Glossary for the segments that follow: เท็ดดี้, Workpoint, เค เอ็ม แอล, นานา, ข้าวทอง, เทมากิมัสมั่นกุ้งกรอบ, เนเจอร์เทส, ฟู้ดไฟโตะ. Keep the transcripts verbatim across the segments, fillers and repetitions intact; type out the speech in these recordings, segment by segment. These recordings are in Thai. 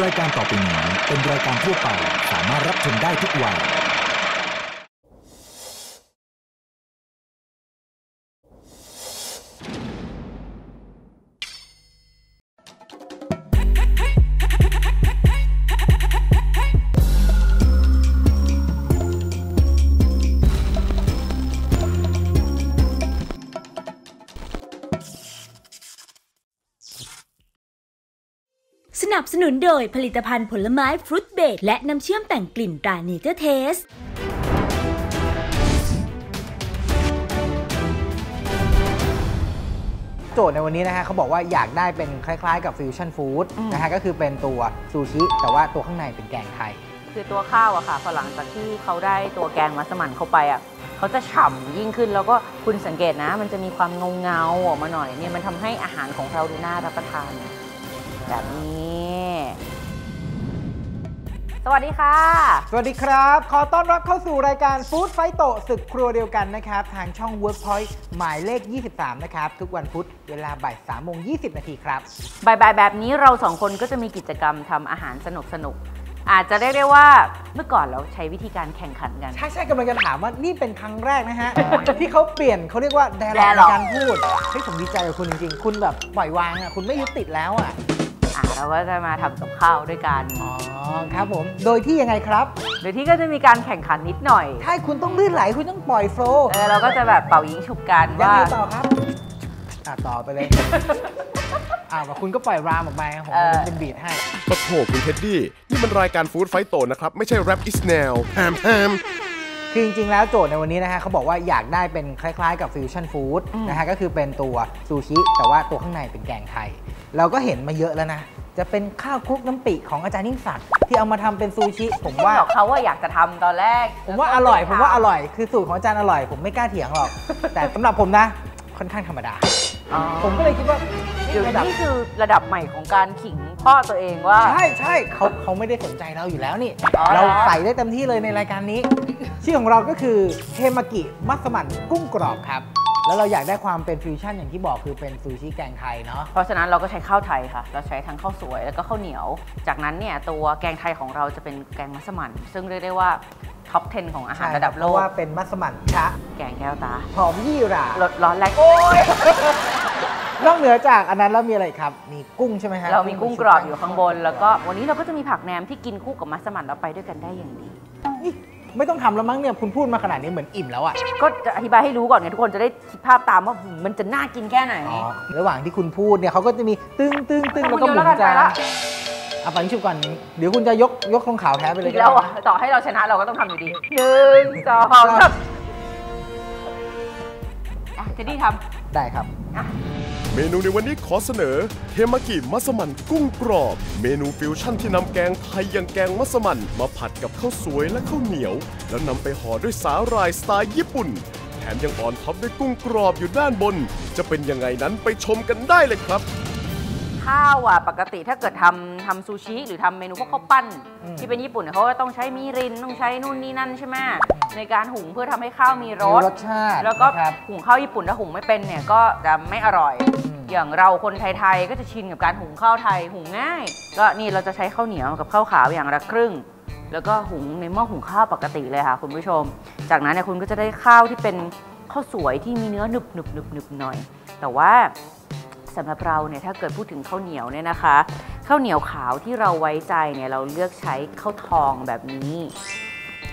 รายการต่อไปนี้เป็นรายการทั่วไปสามารถรับชมได้ทุกวัยสนับสนุนโดยผลิตภัณฑ์ผลไม้ฟรุตเบดและน้ำเชื่อมแต่งกลิ่นตราเนเจอร์เทสโจทย์ในวันนี้นะฮะเขาบอกว่าอยากได้เป็นคล้ายๆกับฟิวชั่นฟู้ดนะฮะก็คือเป็นตัวซูชิแต่ว่าตัวข้างในเป็นแกงไทยคือตัวข้าวอะค่ะพอหลังจากที่เขาได้ตัวแกงมัสมั่นเข้าไปอะเขาจะฉ่ำยิ่งขึ้นแล้วก็คุณสังเกตนะมันจะมีความเงาเงาออกมาหน่อยเนี่ยมันทำให้อาหารของเราดูน่ารับประทานแบบนี้สวัสดีค่ะสวัสดีครับขอต้อนรับเข้าสู่รายการฟู้ดไฟโตะศึกครัวเดียวกันนะครับทางช่อง Workpoint หมายเลขยี่สิบสามนะครับทุกวันพุธเวลาบ่ายสามโมงยี่สิบนาทีครับบ่ายๆแบบนี้เราสองคนก็จะมีกิจกรรมทำอาหารสนุกสนุกอาจจะเรียกได้ว่าเมื่อก่อนเราใช้วิธีการแข่งขันกันใช่ใช่กำลังจะถามว่านี่เป็นครั้งแรกนะฮะ ที่เขาเปลี่ยนเขาเรียกว่าแดร์ในการพูดเฮ้ยผมดีใจกับคุณจริงๆคุณแบบปล่อยวางอ่ะคุณไม่ยึดติดแล้วอ่ะเราก็จะมาทำกับข้าวด้วยกันอ๋อครับผมโดยที่ยังไงครับโดยที่ก็จะมีการแข่งขันนิดหน่อยใช่คุณต้องลื่นไหลคุณต้องปล่อยโฟล์เราก็จะแบบเป่ายิงฉุบกันว่าต่อครับต่อไปเลย อ่าคุณก็ปล่อยรามออกไปผมเป็นบีทให้ปะโถคุณเท็ดดี้นี่มันรายการฟู้ดไฟโตนะครับไม่ใช่แรปอิสแนลแฮมแฮมคือจริงๆแล้วโจทย์ในวันนี้นะฮะเขาบอกว่าอยากได้เป็นคล้ายๆกับฟิวชั่นฟู้ดนะฮะก็คือเป็นตัวซูชิแต่ว่าตัวข้างในเป็นแกงไทยเราก็เห็นมาเยอะแล้วนะจะเป็นข้าวคลุกน้ำปิของอาจารย์ยิ่งศักดิ์ที่เอามาทำเป็นซูชิผมว่าเขาว่าอยากจะทำตอนแรกผมว่าอร่อยผมว่าอร่อยคือสูตรของอาจารย์อร่อยผมไม่กล้าเถียงหรอกแต่สำหรับผมนะค่อนข้างธรรมดาผมก็เลยคิดว่านี่คือระดับใหม่ของการขิงพ่อตัวเองว่าใช่ใช่เขาเขาไม่ได้สนใจเราอยู่แล้วนี่เราใส่ได้เต็มที่เลยในรายการนี้ชื่อของเราก็คือเทมากิมัสมั่นกุ้งกรอบครับแล้วเราอยากได้ความเป็นฟิวชั่นอย่างที่บอกคือเป็นซูชิแกงไทยเนาะเพราะฉะนั้นเราก็ใช้ข้าวไทยค่ะเราใช้ทั้งข้าวสวยแล้วก็ข้าวเหนียวจากนั้นเนี่ยตัวแกงไทยของเราจะเป็นแกงมัสมั่นซึ่งเรียกได้ว่าท็อปสิบของอาหารระดับโลกว่าเป็นมัสมั่นชะแกงแก้วตาหอมยี่หร่าร้อนแรงโอ้ยนอกเหนือจากอันนั้นแล้วมีอะไรครับมีกุ้งใช่ไหมฮะเรามีกุ้งกรอบอยู่ข้างบนแล้วก็วันนี้เราก็จะมีผักแหนมที่กินคู่กับมัสมั่นเราไปด้วยกันได้อย่างดีไม่ต้องทำแล้วมั้งเนี่ยคุณพูดมาขนาดนี้เหมือนอิ่มแล้วอ่ะก็จะอธิบายให้รู้ก่อนไงทุกคนจะได้คิดภาพตามว่ามันจะน่ากินแค่ไหนระหว่างที่คุณพูดเนี่ยเขาก็จะมีตึ้งตึ้งตึ้งแล้วก็หมุนจานเอาไปชิมก่อนเดี๋ยวคุณจะยกยกธงขาวแพ้ไปเลยแล้วต่อให้เราชนะเราก็ต้องทำอยู่ดีหนึ่งสองสามเจดี้ทำได้ครับเมนูในวันนี้ขอเสนอเทมากิมัสมั่นกุ้งกรอบเมนูฟิวชั่นที่นำแกงไทยอย่างแกงมัสมั่นมาผัดกับข้าวสวยและข้าวเหนียวแล้วนำไปห่อด้วยสาหร่ายสไตล์ญี่ปุ่นแถมยังออนท็อปด้วยกุ้งกรอบอยู่ด้านบนจะเป็นยังไงนั้นไปชมกันได้เลยครับข้าวอ่ะปกติถ้าเกิดทำทำซูชิหรือทำเมนูพวกข้าวปั้นที่เป็นญี่ปุ่นเขาก็ต้องใช้มิรินต้องใช้นู่นนี่นั่นใช่ไหมในการหุงเพื่อทำให้ข้าวมีรสแล้วก็หุงข้าวญี่ปุ่นถ้าหุงไม่เป็นเนี่ยก็จะไม่อร่อยอย่างเราคนไทยๆก็จะชินกับการหุงข้าวไทยหุงง่ายก็นี่เราจะใช้ข้าวเหนียวกับข้าวขาวอย่างละครึ่งแล้วก็หุงในหม้อหุงข้าวปกติเลยค่ะคุณผู้ชมจากนั้นเนี่ยคุณก็จะได้ข้าวที่เป็นข้าวสวยที่มีเนื้อหนึบหนึบหนึบหนึบหน่อยแต่ว่าสำหรับเราเนี่ยถ้าเกิดพูดถึงข้าวเหนียวเนี่ยนะคะข้าวเหนียวขาวที่เราไว้ใจเนี่ยเราเลือกใช้ข้าวทองแบบนี้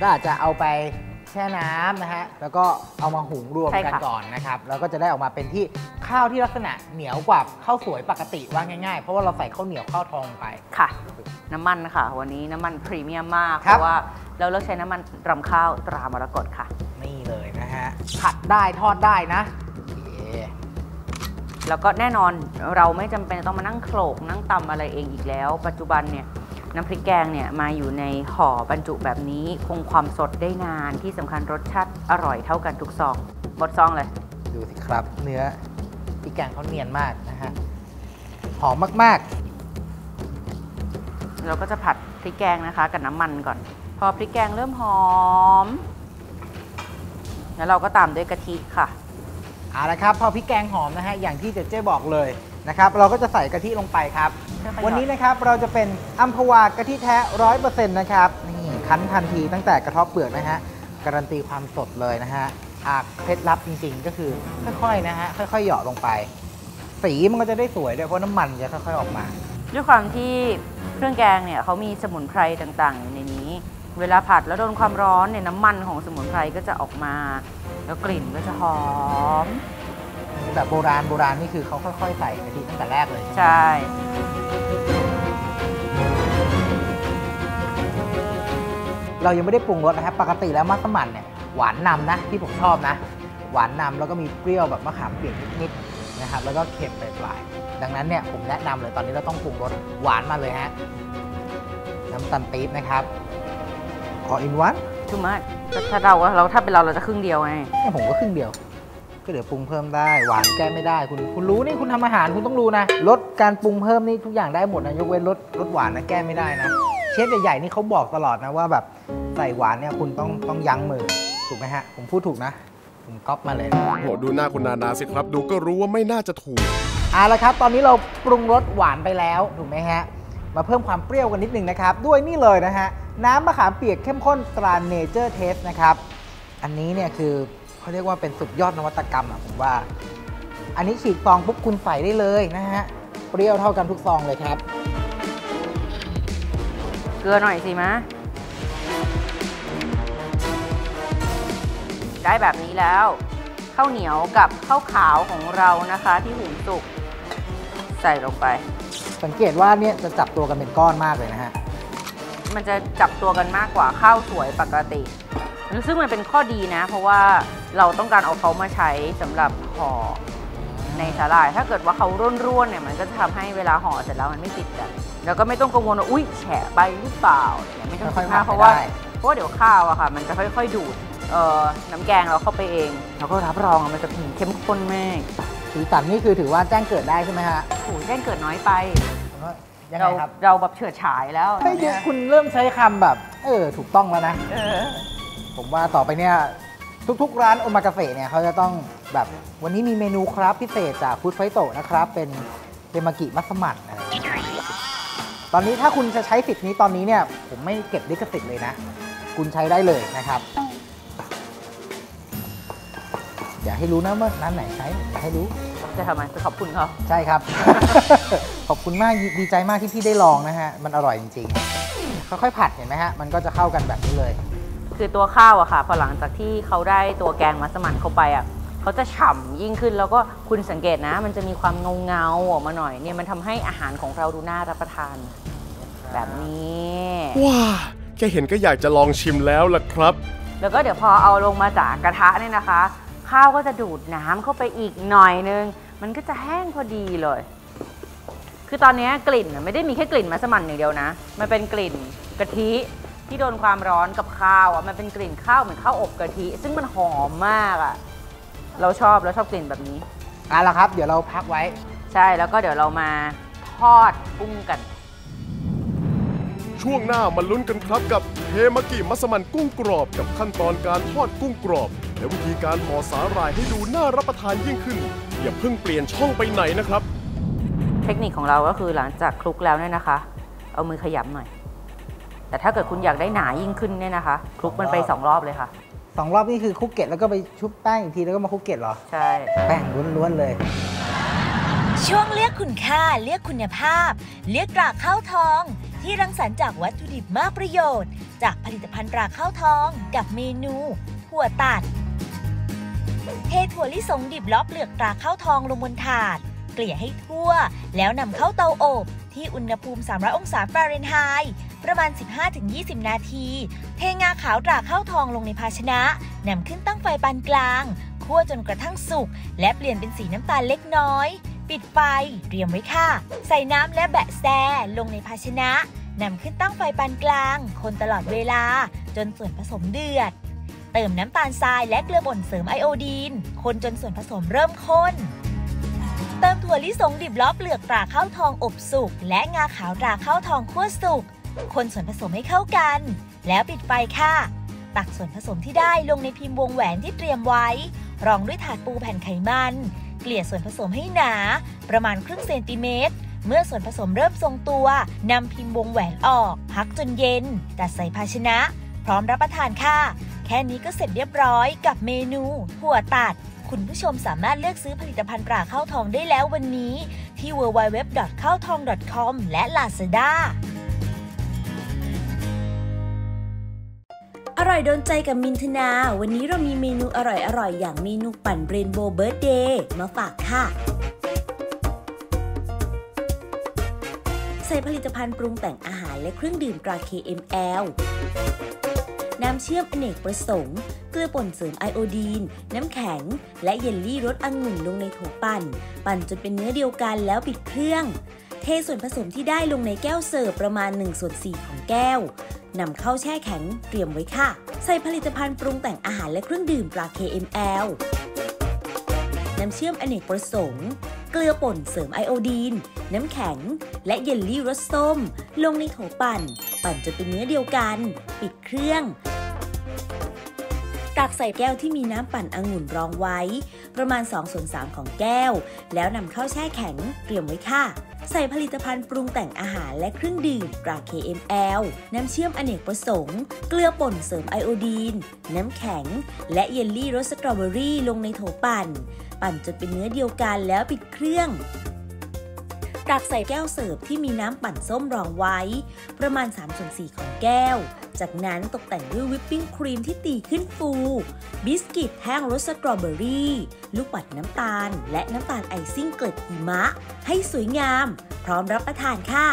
ก็อาจจะเอาไปแช่น้ำนะฮะแล้วก็เอามาหุงรวมกันก่อนนะครับแล้วก็จะได้ออกมาเป็นที่ข้าวที่ลักษณะเหนียวกว่าข้าวสวยปกติว่าง่ายๆเพราะว่าเราใส่ข้าวเหนียวข้าวทองไปค่ะน้ำมันค่ะวันนี้น้ำมันพรีเมียมมากเพราะว่าเราเลือกใช้น้ำมันรำข้าวตรามรกตค่ะนี่เลยนะฮะผัดได้ทอดได้นะแล้วก็แน่นอนเราไม่จำเป็นต้องมานั่งโขลกนั่งตำอะไรเองอีกแล้วปัจจุบันเนี่ยน้ำพริกแกงเนี่ยมาอยู่ในห่อบรรจุแบบนี้คงความสดได้นานที่สำคัญรสชาติอร่อยเท่ากันทุกซองหมดซองเลยดูสิครับเนื้อพริกแกงเขาเนียนมากนะฮะหอมมากๆเราก็จะผัดพริกแกงนะคะกับน้ำมันก่อนพอพริกแกงเริ่มหอมแล้วเราก็ตามด้วยกะทิค่ะเอาละครับพอพริกแกงหอมนะฮะอย่างที่เจ๊บอกเลย นะครับเราก็จะใส่กะทิลงไปครับวันนี้นะครับเราจะเป็นอัมพวากะทิแท้ ร้อยเปอร์เซ็นต์ นะครับนี่คั้นทันทีตั้งแต่กระทบเปลือกนะฮะการันตีความสดเลยนะฮะหากเคล็ดลับจริงๆก็คือค่อยๆนะฮะค่อยๆหยอดลงไปสีมันก็จะได้สวยด้วยเพราะน้ำมันจะค่อยๆออกมาด้วยความที่เครื่องแกงเนี่ยเขามีสมุนไพรต่างๆอยู่ในนี้เวลาผัดแล้วโดนความร้อนเนี่ยน้ำมันของสมุนไพรก็จะออกมาแล้วกลิ่นก็จะหอมแบบโบราณโบราณนี่คือเขาค่อยๆใส่กะทิตั้งแต่แรกเลยใช่เรายังไม่ได้ปรุงรสนะครับปกติแล้วมัสมั่นเนี่ยหวานนำนะที่ผมชอบนะหวานนำแล้วก็มีเปรี้ยวแบบมะขามเปียกนิดๆนะครับแล้วก็เค็มปลายๆดังนั้นเนี่ยผมแนะนำเลยตอนนี้เราต้องปรุงรสหวานมาเลยฮะน้ำตาลปี๊บนะครับall in one ถูกไหมถ้าเราเราถ้าเป็นเราเราจะครึ่งเดียวไงผมก็ครึ่งเดียวก็เดี๋ยวปรุงเพิ่มได้หวานแก้ไม่ได้คุณคุณรู้นี่คุณทำอาหารคุณต้องรู้นะลดการปรุงเพิ่มนี่ทุกอย่างได้หมดนะยกเว้นลดลดหวานนะแก้ไม่ได้นะเชฟใหญ่ๆนี่เขาบอกตลอดนะว่าแบบใส่หวานเนี่ยคุณต้องต้องยั้งมือถูกไหมฮะผมพูดถูกนะผมก๊อปมาเลยโหดูหน้าคุณนานาสิครับดูก็รู้ว่าไม่น่าจะถูกเอาละครับตอนนี้เราปรุงรสหวานไปแล้วถูกไหมฮะมาเพิ่มความเปรี้ยวกันนิดนึงนะครับด้วยนี่เลยนะฮะน้ำมะขามเปียกเข้มข้นตราเนเจอร์เทสนะครับอันนี้เนี่ยคือเขาเรียกว่าเป็นสุดยอดนวัตกรรมอะผมว่าอันนี้ฉีกซองปุ๊บคุณใส่ได้เลยนะฮะเปรี้ยวเท่ากันทุกซองเลยครับเกลือหน่อยสิมะได้แบบนี้แล้วข้าวเหนียวกับข้าวขาวของเรานะคะที่หุงสุกใส่ลงไปสังเกตว่าเนี่ยจะจับตัวกันเป็นก้อนมากเลยนะฮะมันจะจับตัวกันมากกว่าข้าวสวยปกติซึ่งมันเป็นข้อดีนะเพราะว่าเราต้องการเอาเขามาใช้สำหรับห่อในสาหร่ายถ้าเกิดว่าเขาร่วนๆเนี่ยมันก็จะทำให้เวลาห่อเสร็จแล้วมันไม่ติดกันแล้วก็ไม่ต้องกังวลว่าอุ๊ยแฉะไปหรือเปล่าไม่ต้องกังวลเพราะว่าเพราะเดี๋ยวข้าวอะค่ะมันจะค่อยๆดูดเอ่อน้ำแกงเราเข้าไปเองแล้วก็รับรองมันจะเข้มข้นมากสีสันนี่คือถือว่าแจ้งเกิดได้ใช่ไหมฮะโอ้ยแจ้งเกิดน้อยไปเราเราแบบเฉิดฉายแล้วไม่เยอะคุณเริ่มใช้คำแบบเออถูกต้องแล้วนะผมว่าต่อไปเนี่ยทุกๆร้านโอมากาเสะเนี่ยเขาจะต้องแบบวันนี้มีเมนูครับพิเศษจากฟู้ดไฟโตะนะครับเป็นเทมากิมัสมั่นอะไรตอนนี้ถ้าคุณจะใช้สิทธิ์นี้ตอนนี้เนี่ยผมไม่เก็บลิขสิทธิ์เลยนะคุณใช้ได้เลยนะครับอย่าให้รู้นะว่าร้านไหนใช้อย่าให้รู้จะทำไมจะขอบคุณเขาใช่ครับ ขอบคุณมากดีใจมากที่พี่ได้ลองนะฮะมันอร่อยจริงๆค่อยๆผัดเห็นไหมฮะมันก็จะเข้ากันแบบนี้เลยคือตัวข้าวอะค่ะพอหลังจากที่เขาได้ตัวแกงมัสมั่นเข้าไปอะเขาจะฉ่ำยิ่งขึ้นแล้วก็คุณสังเกตนะมันจะมีความเงาเงาออกมาหน่อยเนี่ยมันทำให้อาหารของเราดูน่ารับประทานแบบนี้ว้าแค่เห็นก็อยากจะลองชิมแล้วล่ะครับแล้วก็เดี๋ยวพอเอาลงมาจากกระทะเนี่ยนะคะข้าวก็จะดูดน้ำเข้าไปอีกหน่อยนึงมันก็จะแห้งพอดีเลยคือตอนนี้กลิ่นไม่ได้มีแค่กลิ่นมัสมั่นอย่างเดียวนะมันเป็นกลิ่นกะทิที่โดนความร้อนกับข้าวอ่ะมันเป็นกลิ่นข้าวเหมือนข้าวอบกะทิซึ่งมันหอมมากอ่ะเราชอบเราชอบกลิ่นแบบนี้เอาละครับเดี๋ยวเราพักไว้ใช่แล้วก็เดี๋ยวเรามาทอดกุ้งกันช่วงหน้ามาลุ้นกันครับกับเทมากิมัสมั่นกุ้งกรอบกับขั้นตอนการทอดกุ้งกรอบและวิธีการห่อสาหร่ายให้ดูน่ารับประทานยิ่งขึ้นอย่าเพิ่งเปลี่ยนช่องไปไหนนะครับเทคนิคของเราก็คือหลังจากคลุกแล้วเนี่ยนะคะเอามือขยำหน่อยแต่ถ้าเกิดคุณอยากได้หนายิ่งขึ้นเนี่ยนะคะคลุกมันไปสองรอบเลยค่ะสองรอบนี่คือคุกเก็ตแล้วก็ไปชุบแป้งอีกทีแล้วก็มาคุกเก็ตเหรอใช่แป้งล้วนๆเลยช่วงเลือกคุณค่าเลือกคุณภาพเลือกตราข้าวทองที่รังสรรค์จากวัตถุดิบมากประโยชน์จากผลิตภัณฑ์ตราข้าวทองกับเมนูถั่วตัดเทถั่วลิสงดิบล้อเปลือกตราข้าวทองลงบนถาดเกลี่ยให้ทั่วแล้วนำเข้าเตาอบที่อุณหภูมิสามร้อยองศาฟาเรนไฮต์ประมาณ สิบห้าถึงยี่สิบ นาทีเทงาขาวตราข้าวทองลงในภาชนะนำขึ้นตั้งไฟปานกลางคั่วจนกระทั่งสุกและเปลี่ยนเป็นสีน้ำตาลเล็กน้อยปิดไฟเตรียมไว้ค่ะใส่น้ำและแบะแซลงในภาชนะนำขึ้นตั้งไฟปานกลางคนตลอดเวลาจนส่วนผสมเดือดเติมน้ำตาลทรายและเกลือป่นเสริมไอโอดีนคนจนส่วนผสมเริ่มข้นเติมถั่วลิสงดิบล้อเปลือกตราข้าวทองอบสุกและงาขาวตราข้าวทองคั่วสุกคนส่วนผสมให้เข้ากันแล้วปิดไฟค่ะตักส่วนผสมที่ได้ลงในพิมพ์วงแหวนที่เตรียมไว้รองด้วยถาดปูแผ่นไขมัน เกลี่ยส่วนผสมให้หนาประมาณครึ่งเซนติเมตรเมื่อส่วนผสมเริ่มทรงตัวนำพิมพ์วงแหวนออกพักจนเย็นจัดใส่ภาชนะพร้อมรับประทานค่ะแค่นี้ก็เสร็จเรียบร้อยกับเมนูถั่วตัดคุณผู้ชมสามารถเลือกซื้อผลิตภัณฑ์ปลาข้าวทองได้แล้ววันนี้ที่ ดับเบิลยู ดับเบิลยู ดับเบิลยู ดอท ข้าวทอง ดอท คอม และ ลาซาด้าอร่อยโดนใจกับมินทนาวันนี้เรามีเมนูอร่อยๆ อ, อย่างเมนูปั่นเรนโบว์เบิร์ธเดย์มาฝากค่ะใส่ผลิตภัณฑ์ปรุงแต่งอาหารและเครื่องดื่มตรา เค เอ็ม แอล น้ำเชื่อมอเนกประสงค์เกลือป่นเสริมไอโอดีนน้ำแข็งและเยลลี่รสองุ่นลงในโถปั่นปั่นจนเป็นเนื้อเดียวกันแล้วปิดเครื่องเทส่วนผสมที่ได้ลงในแก้วเสิร์ฟประมาณหนึ่งส่วนสี่ของแก้วนำเข้าแช่แข็งเตรียมไว้ค่ะใส่ผลิตภัณฑ์ปรุงแต่งอาหารและเครื่องดื่มตรา เค เอ็ม แอล น้ำเชื่อมอเนกประสงค์เกลือป่นเสริมไอโอดีนน้ำแข็งและเยลลี่รสส้มลงในโถปั่นปั่นจนเป็นเนื้อเดียวกันปิดเครื่องตักใส่แก้วที่มีน้ำปั่นองุ่นรองไว้ประมาณสองส่วนสามของแก้วแล้วนำเข้าแช่แข็งเตรียมไว้ค่ะใส่ผลิตภัณฑ์ปรุงแต่งอาหารและเครื่องดื่มตรา เค เอ็ม แอล น้ำเชื่อมอเนกประสงค์เกลือป่นเสริมไอโอดีนน้ำแข็งและเยลลี่รสสตรอเบอรี่ลงในโถปั่นปั่นจนเป็นเนื้อเดียวกันแล้วปิดเครื่องตักใส่แก้วเสิร์ฟที่มีน้ำปั่นส้มรองไว้ประมาณสามส่วนสี่ของแก้วจากนั้นตกแต่งด้วยวิปปิ้งครีมที่ตีขึ้นฟูบิสกิตแห้งรสสตรอเบอรี่ลูกปัดน้ำตาลและน้ำตาลไอซิ่งเกล็ดหิมะให้สวยงามพร้อมรับประทานค่ะ